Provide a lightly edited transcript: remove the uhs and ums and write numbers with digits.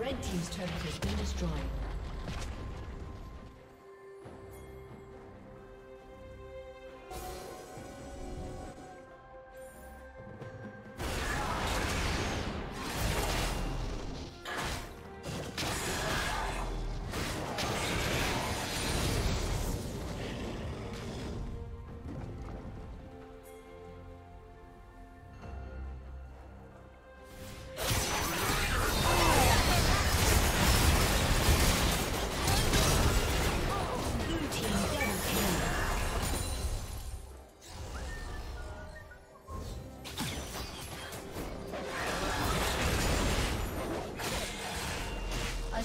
Red team's turret has been destroyed. A